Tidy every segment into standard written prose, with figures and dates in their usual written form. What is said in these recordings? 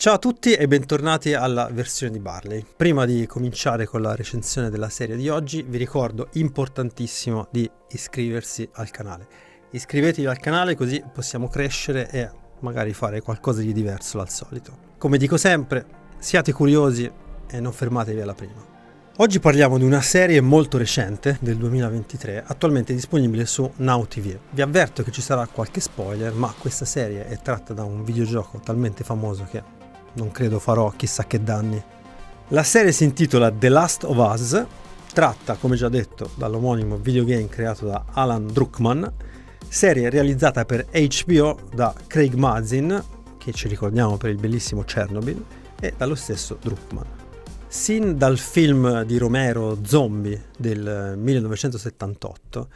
Ciao a tutti e bentornati alla versione di Barley. Prima di cominciare con la recensione della serie di oggi vi ricordo, importantissimo, di iscriversi al canale. Iscrivetevi al canale così possiamo crescere e magari fare qualcosa di diverso dal solito. Come dico sempre, siate curiosi e non fermatevi alla prima. Oggi parliamo di una serie molto recente del 2023, attualmente disponibile su NOW TV. Vi avverto che ci sarà qualche spoiler, ma questa serie è tratta da un videogioco talmente famoso che non credo farò chissà che danni. La serie si intitola The Last of Us, tratta, come già detto, dall'omonimo videogame creato da Alan Druckmann, serie realizzata per HBO da Craig Mazin, che ci ricordiamo per il bellissimo Chernobyl, e dallo stesso Druckmann. Sin dal film di Romero Zombie del 1978,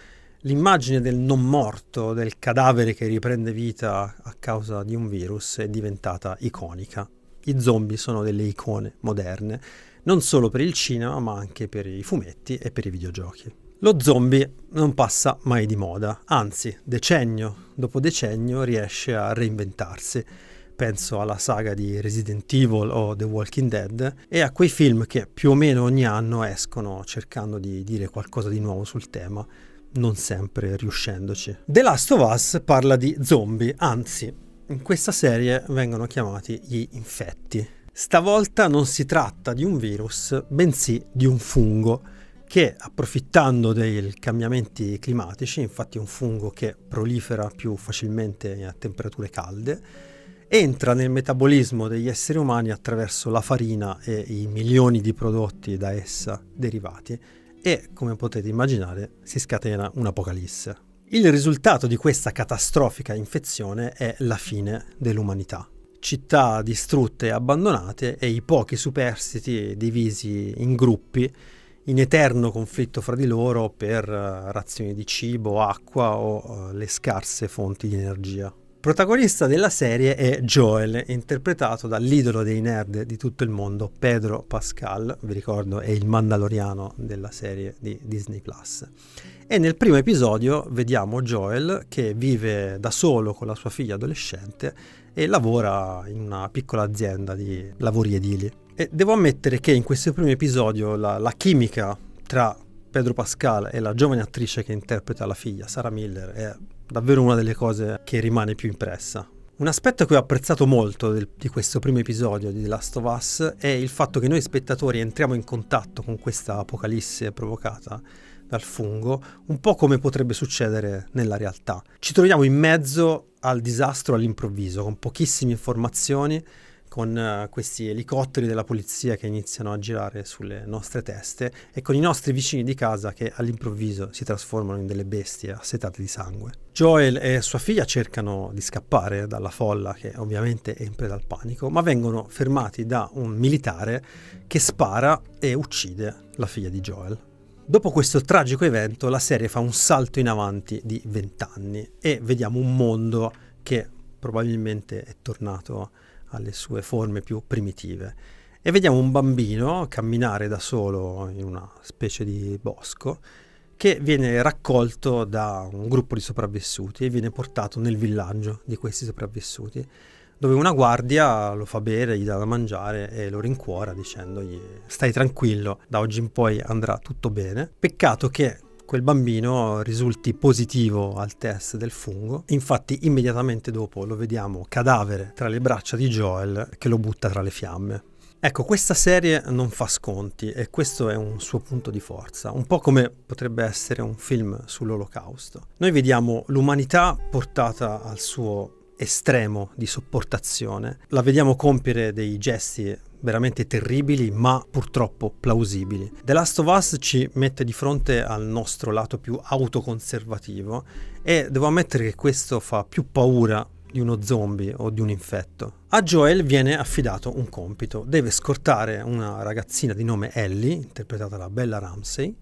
l'immagine del non morto, del cadavere che riprende vita a causa di un virus, è diventata iconica. I zombie sono delle icone moderne, non solo per il cinema ma anche per i fumetti e per i videogiochi. Lo zombie non passa mai di moda, anzi decennio dopo decennio riesce a reinventarsi. Penso alla saga di Resident Evil o The Walking Dead e a quei film che più o meno ogni anno escono cercando di dire qualcosa di nuovo sul tema, non sempre riuscendoci. The Last of Us parla di zombie, anzi in questa serie vengono chiamati gli infetti. Stavolta non si tratta di un virus, bensì di un fungo che, approfittando dei cambiamenti climatici, infatti è un fungo che prolifera più facilmente a temperature calde, entra nel metabolismo degli esseri umani attraverso la farina e i milioni di prodotti da essa derivati e, come potete immaginare, si scatena un'apocalisse. Il risultato di questa catastrofica infezione è la fine dell'umanità. Città distrutte e abbandonate e i pochi superstiti divisi in gruppi, in eterno conflitto fra di loro per razioni di cibo, acqua o le scarse fonti di energia. Protagonista della serie è Joel, interpretato dall'idolo dei nerd di tutto il mondo, Pedro Pascal, vi ricordo è il mandaloriano della serie di Disney+. E nel primo episodio vediamo Joel che vive da solo con la sua figlia adolescente e lavora in una piccola azienda di lavori edili. E devo ammettere che in questo primo episodio la chimica tra Pedro Pascal e la giovane attrice che interpreta la figlia, Sarah Miller, è davvero una delle cose che rimane più impressa. Un aspetto che ho apprezzato molto di questo primo episodio di The Last of Us è il fatto che noi spettatori entriamo in contatto con questa apocalisse provocata dal fungo, un po' come potrebbe succedere nella realtà. Ci troviamo in mezzo al disastro all'improvviso, con pochissime informazioni, con questi elicotteri della polizia che iniziano a girare sulle nostre teste e con i nostri vicini di casa che all'improvviso si trasformano in delle bestie assetate di sangue. Joel e sua figlia cercano di scappare dalla folla che ovviamente è in preda al panico, ma vengono fermati da un militare che spara e uccide la figlia di Joel. Dopo questo tragico evento la serie fa un salto in avanti di 20 anni e vediamo un mondo che probabilmente è tornato alle sue forme più primitive e vediamo un bambino camminare da solo in una specie di bosco che viene raccolto da un gruppo di sopravvissuti e viene portato nel villaggio di questi sopravvissuti dove una guardia lo fa bere, gli dà da mangiare e lo rincuora dicendogli stai tranquillo, da oggi in poi andrà tutto bene. Peccato che quel bambino risulti positivo al test del fungo, infatti immediatamente dopo lo vediamo cadavere tra le braccia di Joel che lo butta tra le fiamme. Ecco, questa serie non fa sconti e questo è un suo punto di forza, un po' come potrebbe essere un film sull'Olocausto. Noi vediamo l'umanità portata al suo estremo di sopportazione, la vediamo compiere dei gesti veramente terribili ma purtroppo plausibili. The Last of Us ci mette di fronte al nostro lato più autoconservativo e devo ammettere che questo fa più paura di uno zombie o di un infetto. A Joel viene affidato un compito, deve scortare una ragazzina di nome Ellie, interpretata da Bella Ramsey,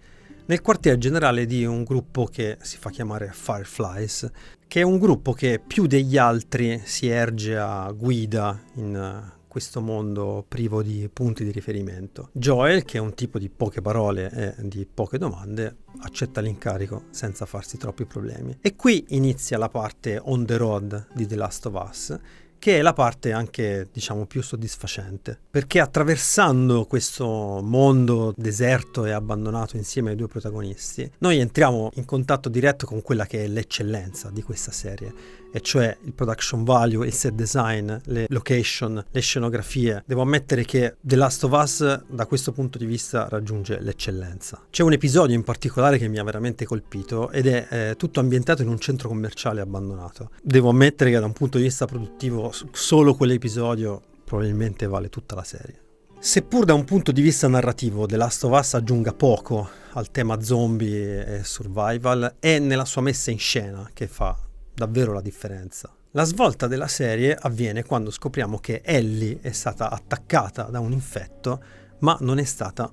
nel quartier generale di un gruppo che si fa chiamare Fireflies, che è un gruppo che più degli altri si erge a guida in questo mondo privo di punti di riferimento. Joel, che è un tipo di poche parole e di poche domande, accetta l'incarico senza farsi troppi problemi. E qui inizia la parte on the road di The Last of Us, che è la parte anche, diciamo, più soddisfacente, perché attraversando questo mondo deserto e abbandonato insieme ai due protagonisti, noi entriamo in contatto diretto con quella che è l'eccellenza di questa serie, e cioè il production value, il set design, le location, le scenografie. Devo ammettere che The Last of Us da questo punto di vista raggiunge l'eccellenza. C'è un episodio in particolare che mi ha veramente colpito ed è tutto ambientato in un centro commerciale abbandonato. Devo ammettere che da un punto di vista produttivo solo quell'episodio probabilmente vale tutta la serie. Seppur da un punto di vista narrativo The Last of Us aggiunga poco al tema zombie e survival, è nella sua messa in scena che fa davvero la differenza. La svolta della serie avviene quando scopriamo che Ellie è stata attaccata da un infetto, ma non è stata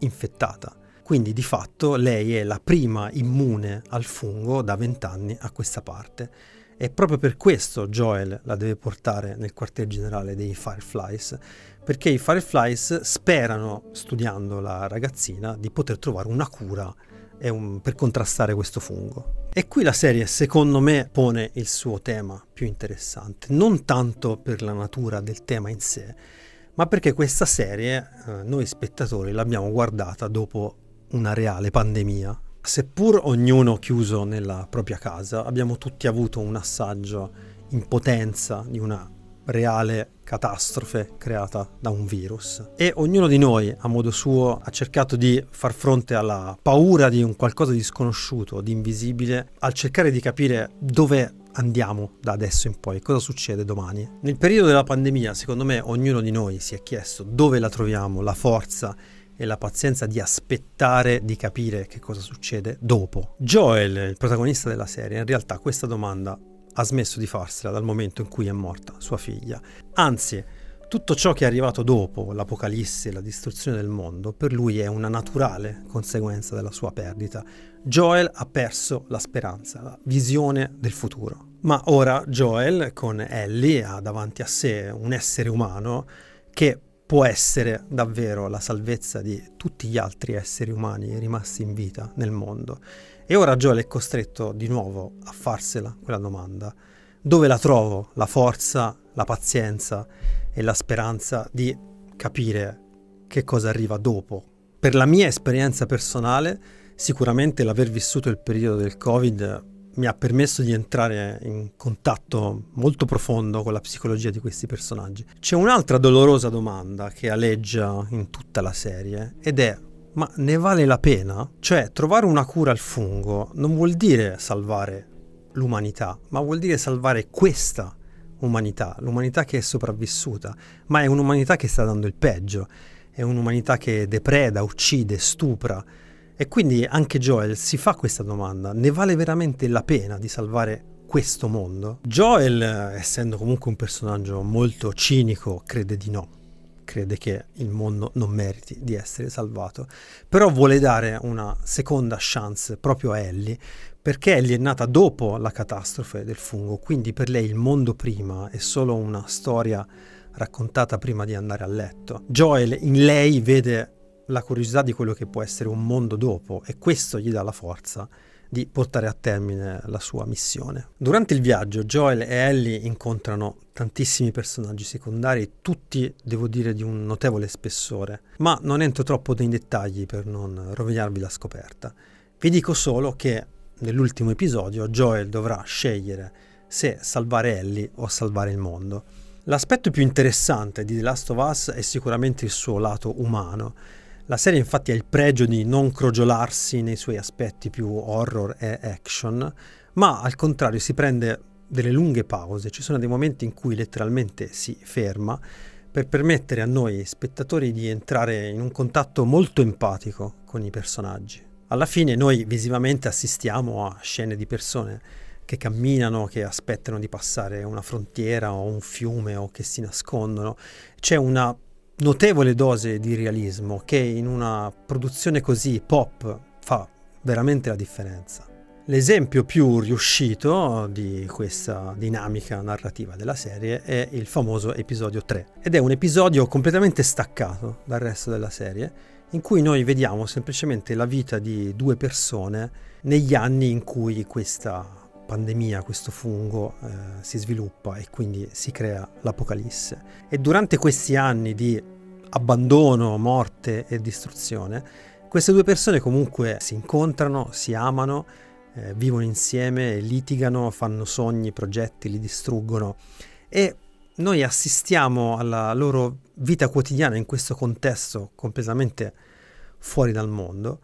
infettata. Quindi di fatto lei è la prima immune al fungo da 20 anni a questa parte. E proprio per questo Joel la deve portare nel quartier generale dei Fireflies, perché i Fireflies sperano, studiando la ragazzina, di poter trovare una cura per contrastare questo fungo. E qui la serie, secondo me, pone il suo tema più interessante, non tanto per la natura del tema in sé, ma perché questa serie, noi spettatori, l'abbiamo guardata dopo una reale pandemia. Seppur ognuno chiuso nella propria casa, abbiamo tutti avuto un assaggio in potenza di una reale catastrofe creata da un virus, e ognuno di noi a modo suo ha cercato di far fronte alla paura di un qualcosa di sconosciuto, di invisibile, al cercare di capire dove andiamo da adesso in poi, cosa succede domani. Nel periodo della pandemia, secondo me, ognuno di noi si è chiesto dove la troviamo, la forza e la pazienza di aspettare di capire che cosa succede dopo. Joel, il protagonista della serie, in realtà questa domanda ha smesso di farsela dal momento in cui è morta sua figlia. Anzi, tutto ciò che è arrivato dopo, l'apocalisse e la distruzione del mondo, per lui è una naturale conseguenza della sua perdita. Joel ha perso la speranza, la visione del futuro. Ma ora Joel, con Ellie, ha davanti a sé un essere umano che può essere davvero la salvezza di tutti gli altri esseri umani rimasti in vita nel mondo. E ora Joel è costretto di nuovo a farsela quella domanda: dove la trovo la forza, la pazienza e la speranza di capire che cosa arriva dopo? Per la mia esperienza personale, sicuramente l'aver vissuto il periodo del Covid mi ha permesso di entrare in contatto molto profondo con la psicologia di questi personaggi. C'è un'altra dolorosa domanda che aleggia in tutta la serie ed è: ma ne vale la pena? Cioè, trovare una cura al fungo non vuol dire salvare l'umanità, ma vuol dire salvare questa umanità, l'umanità che è sopravvissuta, ma è un'umanità che sta dando il peggio, è un'umanità che depreda, uccide, stupra. E quindi anche Joel si fa questa domanda: ne vale veramente la pena di salvare questo mondo? Joel, essendo comunque un personaggio molto cinico, crede di no. Crede che il mondo non meriti di essere salvato. Però vuole dare una seconda chance proprio a Ellie, perché Ellie è nata dopo la catastrofe del fungo, quindi per lei il mondo prima è solo una storia raccontata prima di andare a letto. Joel in lei vede la curiosità di quello che può essere un mondo dopo, e questo gli dà la forza di portare a termine la sua missione. Durante il viaggio Joel e Ellie incontrano tantissimi personaggi secondari, tutti, devo dire, di un notevole spessore, ma non entro troppo nei dettagli per non rovinarvi la scoperta. Vi dico solo che nell'ultimo episodio Joel dovrà scegliere se salvare Ellie o salvare il mondo. L'aspetto più interessante di The Last of Us è sicuramente il suo lato umano. La serie infatti ha il pregio di non crogiolarsi nei suoi aspetti più horror e action, ma al contrario si prende delle lunghe pause. Ci sono dei momenti in cui letteralmente si ferma per permettere a noi spettatori di entrare in un contatto molto empatico con i personaggi. Alla fine noi visivamente assistiamo a scene di persone che camminano, che aspettano di passare una frontiera o un fiume, o che si nascondono. C'è una notevole dose di realismo che in una produzione così pop fa veramente la differenza. L'esempio più riuscito di questa dinamica narrativa della serie è il famoso episodio 3, ed è un episodio completamente staccato dal resto della serie, in cui noi vediamo semplicemente la vita di due persone negli anni in cui questa pandemia, questo fungo si sviluppa e quindi si crea l'apocalisse. E durante questi anni di abbandono, morte e distruzione, queste due persone comunque si incontrano, si amano, vivono insieme, litigano, fanno sogni, progetti, li distruggono, e noi assistiamo alla loro vita quotidiana in questo contesto completamente fuori dal mondo.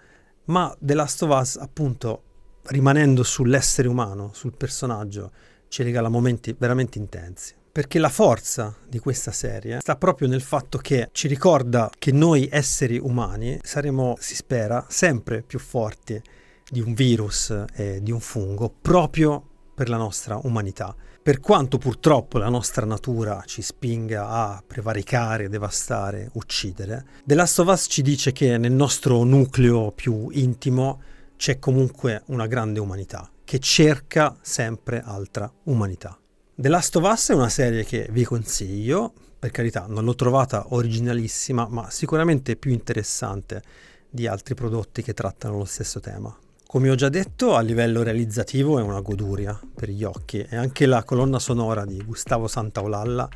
Ma The Last of Us, appunto, rimanendo sull'essere umano, sul personaggio, ci regala momenti veramente intensi. Perché la forza di questa serie sta proprio nel fatto che ci ricorda che noi esseri umani saremo, si spera, sempre più forti di un virus e di un fungo, proprio per la nostra umanità. Per quanto purtroppo la nostra natura ci spinga a prevaricare, devastare, uccidere, The Last of Us ci dice che nel nostro nucleo più intimo c'è comunque una grande umanità che cerca sempre altra umanità. The Last of Us è una serie che vi consiglio, per carità non l'ho trovata originalissima, ma sicuramente più interessante di altri prodotti che trattano lo stesso tema. Come ho già detto, a livello realizzativo è una goduria per gli occhi, e anche la colonna sonora di Gustavo Santaolalla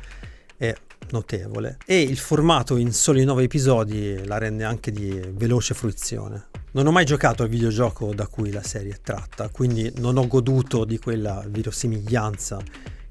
è notevole, e il formato in soli 9 episodi la rende anche di veloce fruizione. Non ho mai giocato al videogioco da cui la serie è tratta, quindi non ho goduto di quella virosimiglianza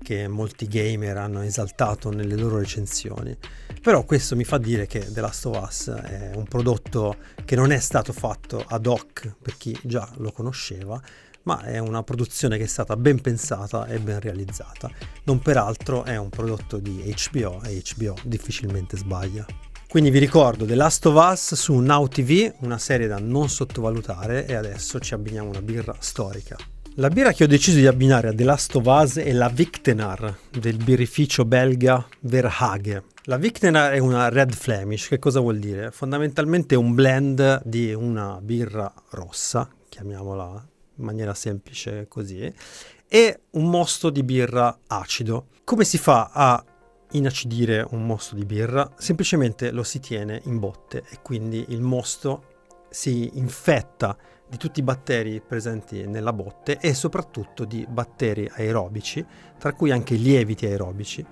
che molti gamer hanno esaltato nelle loro recensioni, però questo mi fa dire che The Last of Us è un prodotto che non è stato fatto ad hoc per chi già lo conosceva, ma è una produzione che è stata ben pensata e ben realizzata. Non peraltro è un prodotto di HBO, e HBO difficilmente sbaglia. Quindi vi ricordo The Last of Us su NOW TV, una serie da non sottovalutare, e adesso ci abbiniamo una birra storica. La birra che ho deciso di abbinare a The Last of Us è la Vichtenar del birrificio belga Verhage. La Vichtenar è una Red Flemish. Che cosa vuol dire? Fondamentalmente è un blend di una birra rossa, chiamiamola in maniera semplice così, e un mosto di birra acido. Come si fa a inacidire un mosto di birra? Semplicemente lo si tiene in botte e quindi il mosto si infetta di tutti i batteri presenti nella botte e soprattutto di batteri aerobici, tra cui anche lieviti aerobici,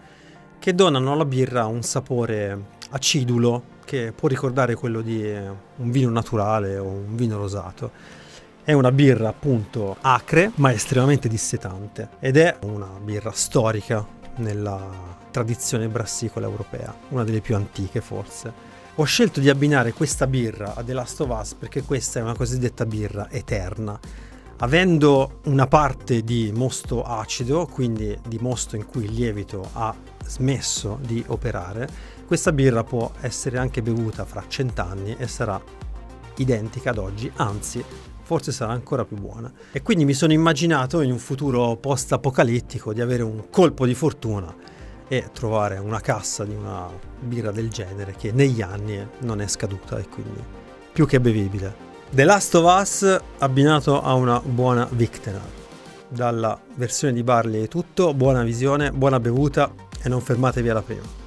che donano alla birra un sapore acidulo che può ricordare quello di un vino naturale o un vino rosato. È una birra appunto acre ma estremamente dissetante, ed è una birra storica nella tradizione brassicola europea, una delle più antiche forse. Ho scelto di abbinare questa birra a The Last of Us perché questa è una cosiddetta birra eterna. Avendo una parte di mosto acido, quindi di mosto in cui il lievito ha smesso di operare, questa birra può essere anche bevuta fra 100 anni e sarà identica ad oggi, anzi forse sarà ancora più buona. E quindi mi sono immaginato in un futuro post-apocalittico di avere un colpo di fortuna e trovare una cassa di una birra del genere che negli anni non è scaduta e quindi più che bevibile. The Last of Us abbinato a una buona Vichtenar. Dalla versione di Barley è tutto, buona visione, buona bevuta e non fermatevi alla prima.